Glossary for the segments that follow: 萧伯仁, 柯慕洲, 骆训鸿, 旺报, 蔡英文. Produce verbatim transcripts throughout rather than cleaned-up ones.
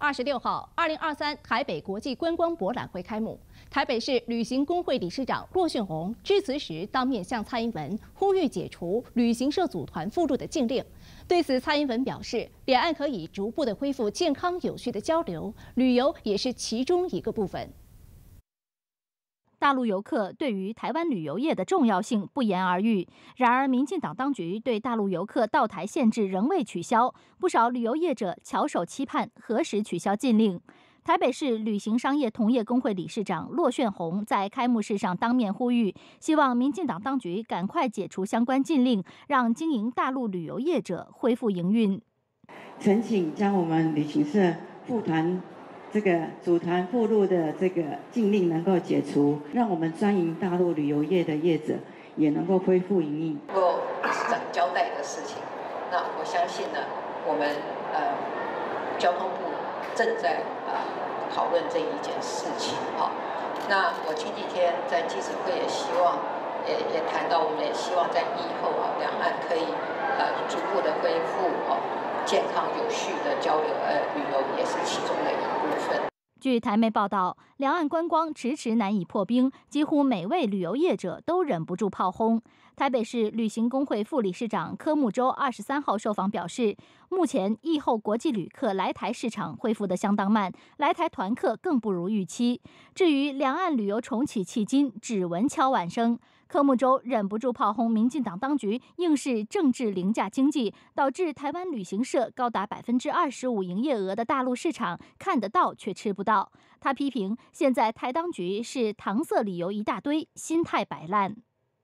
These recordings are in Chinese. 二十六号，二零二三台北国际观光博览会开幕，台北市旅行工会理事长骆训鸿致辞时，当面向蔡英文呼吁解除旅行社组团附录的禁令。对此，蔡英文表示，两岸可以逐步的恢复健康有序的交流，旅游也是其中一个部分。大陆游客对于台湾旅游业的重要性不言而喻。然而，民进党当局对大陆游客到台限制仍未取消，不少旅游业者翘首期盼何时取消禁令。台北市旅行商业同业工会理事长骆训鸿在开幕式上当面呼吁，希望民进党当局赶快解除相关禁令，让经营大陆旅游业者恢复营运。恳请将我们旅行社赴团。 这个组团附录的这个禁令能够解除，让我们专营大陆旅游业的业者也能够恢复营运。能够市长交代的事情，那我相信呢，我们呃交通部正在啊、呃、讨论这一件事情哈。那我前几天在记者会也希望也也谈到，我们也希望在以后啊，两岸可以呃逐步的恢复哦。 健康有序的交流，呃，旅游也是其中的一部分。据台媒报道，两岸观光迟迟难以破冰，几乎每位旅游业者都忍不住炮轰。台北市旅行工会副理事长柯慕洲二十三号受访表示，目前疫后国际旅客来台市场恢复得相当慢，来台团客更不如预期。至于两岸旅游重启迄今，只闻敲碗声。 柯慕洲忍不住炮轰民进党当局，硬是政治凌驾经济，导致台湾旅行社高达百分之二十五营业额的大陆市场看得到却吃不到。他批评现在台当局是搪塞理由一大堆，心态摆烂。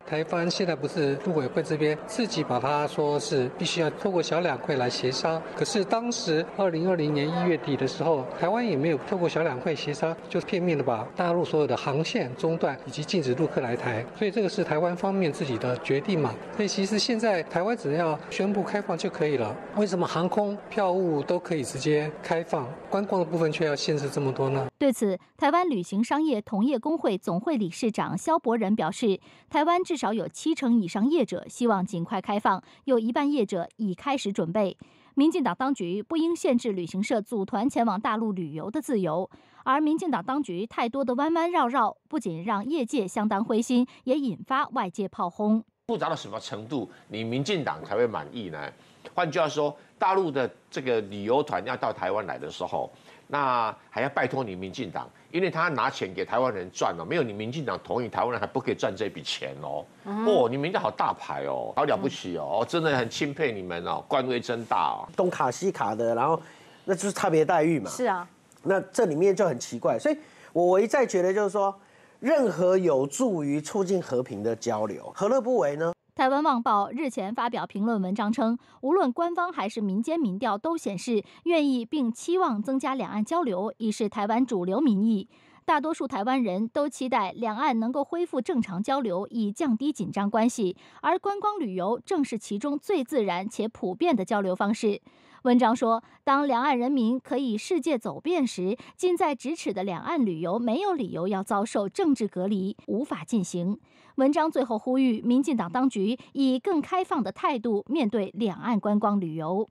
台方现在不是陆委会这边自己把它说是必须要透过小两会来协商，可是当时二零二零年一月底的时候，台湾也没有透过小两会协商，就片面的把大陆所有的航线中断以及禁止陆客来台，所以这个是台湾方面自己的决定嘛。所以其实现在台湾只要宣布开放就可以了，为什么航空票务都可以直接开放，观光的部分却要限制这么多呢？对此，台湾旅行商业同业工会总会理事长萧伯仁表示，台湾至。 至少有七成以上业者希望尽快开放，有一半业者已开始准备。民进党当局不应限制旅行社组团前往大陆旅游的自由，而民进党当局太多的弯弯绕绕，不仅让业界相当灰心，也引发外界炮轰。复杂到什么程度，你民进党才会满意呢？换句话说，大陆的这个旅游团要到台湾来的时候，那还要拜托你民进党。 因为他拿钱给台湾人赚哦，没有你民进党同意，台湾人还不可以赚这笔钱哦。嗯、哦，你们家好大牌哦，好了不起哦，嗯、真的很钦佩你们哦，官威真大哦，东卡西卡的，然后那就是差别待遇嘛。是啊，那这里面就很奇怪，所以我一再觉得就是说，任何有助于促进和平的交流，何乐不为呢？ 台湾《旺报》日前发表评论文章称，无论官方还是民间民调都显示愿意并期望增加两岸交流，已是台湾主流民意。大多数台湾人都期待两岸能够恢复正常交流，以降低紧张关系，而观光旅游正是其中最自然且普遍的交流方式。文章说，当两岸人民可以世界走遍时，近在咫尺的两岸旅游没有理由要遭受政治隔离，无法进行。 文章最后呼吁，民进党当局以更开放的态度面对两岸观光旅游。